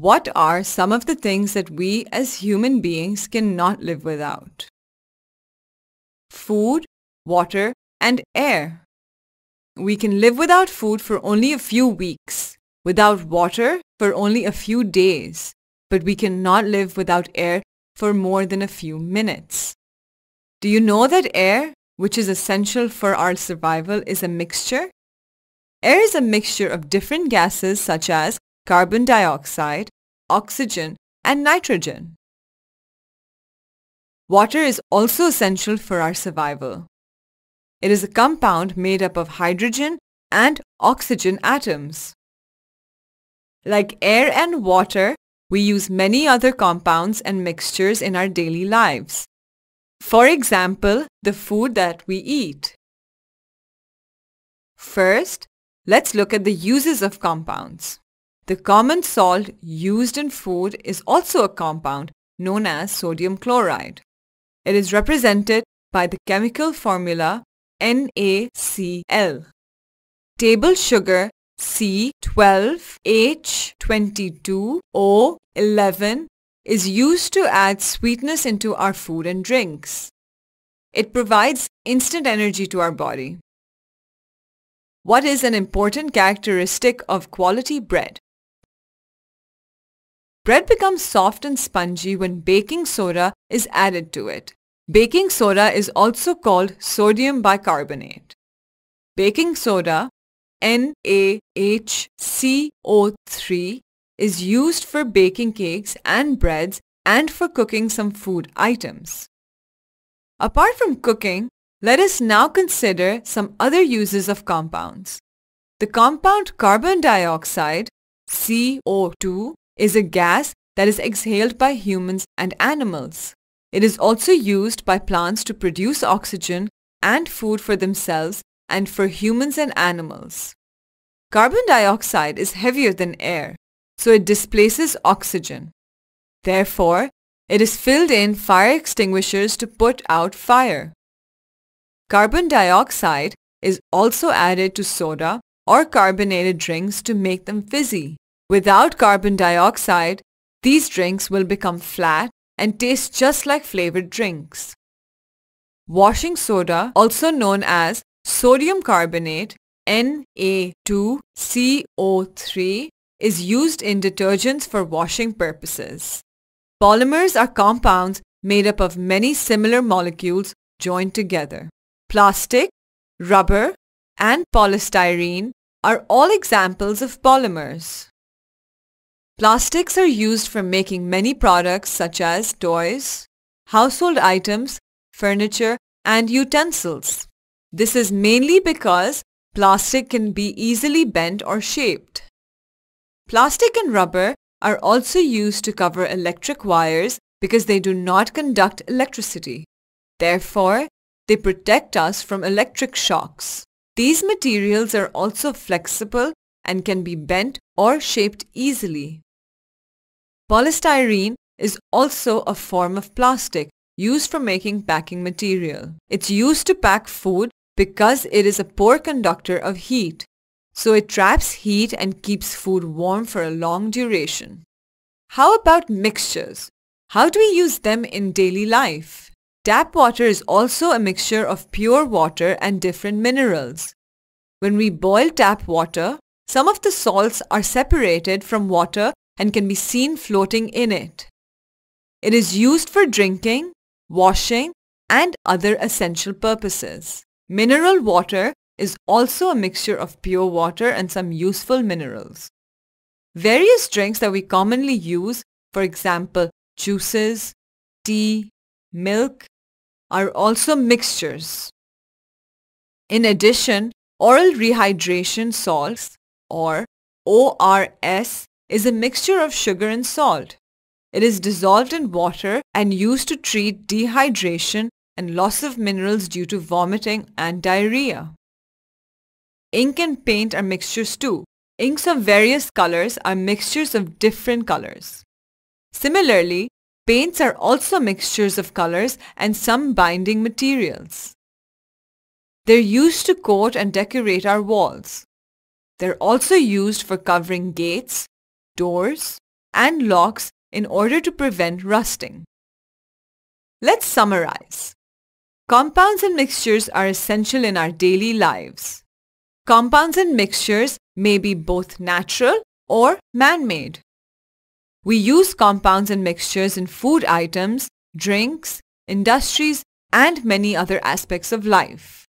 What are some of the things that we as human beings cannot live without? Food, water, and air. We can live without food for only a few weeks, without water for only a few days, but we cannot live without air for more than a few minutes. Do you know that air, which is essential for our survival, is a mixture? Air is a mixture of different gases such as carbon dioxide, oxygen, and nitrogen. Water is also essential for our survival. It is a compound made up of hydrogen and oxygen atoms. Like air and water, we use many other compounds and mixtures in our daily lives. For example, the food that we eat. First, let's look at the uses of compounds. The common salt used in food is also a compound known as sodium chloride. It is represented by the chemical formula NaCl. Table sugar C12H22O11 is used to add sweetness into our food and drinks. It provides instant energy to our body. What is an important characteristic of quality bread? Bread becomes soft and spongy when baking soda is added to it. Baking soda is also called sodium bicarbonate. Baking soda NaHCO3 is used for baking cakes and breads and for cooking some food items. Apart from cooking, let us now consider some other uses of compounds. The compound carbon dioxide, CO2, is a gas that is exhaled by humans and animals. It is also used by plants to produce oxygen and food for themselves and for humans and animals. Carbon dioxide is heavier than air, so it displaces oxygen. Therefore, it is filled in fire extinguishers to put out fire. Carbon dioxide is also added to soda or carbonated drinks to make them fizzy. Without carbon dioxide, these drinks will become flat and taste just like flavored drinks. Washing soda, also known as sodium carbonate Na2CO3, is used in detergents for washing purposes. Polymers are compounds made up of many similar molecules joined together. Plastic, rubber, and polystyrene are all examples of polymers. Plastics are used for making many products such as toys, household items, furniture, and utensils. This is mainly because plastic can be easily bent or shaped. Plastic and rubber are also used to cover electric wires because they do not conduct electricity. Therefore, they protect us from electric shocks. These materials are also flexible and can be bent or shaped easily. Polystyrene is also a form of plastic used for making packing material. It's used to pack food because it is a poor conductor of heat, so it traps heat and keeps food warm for a long duration. How about mixtures? How do we use them in daily life? Tap water is also a mixture of pure water and different minerals. When we boil tap water, some of the salts are separated from water and can be seen floating in it. It is used for drinking, washing, and other essential purposes. Mineral water is also a mixture of pure water and some useful minerals. Various drinks that we commonly use, for example, juices, tea, milk, are also mixtures. In addition, oral rehydration salts, or ORS, is a mixture of sugar and salt. It is dissolved in water and used to treat dehydration and loss of minerals due to vomiting and diarrhea. Ink and paint are mixtures too. Inks of various colors are mixtures of different colors. Similarly, paints are also mixtures of colors and some binding materials. They're used to coat and decorate our walls. They're also used for covering gates, doors, and locks in order to prevent rusting. Let's summarize. Compounds and mixtures are essential in our daily lives. Compounds and mixtures may be both natural or man-made. We use compounds and mixtures in food items, drinks, industries, and many other aspects of life.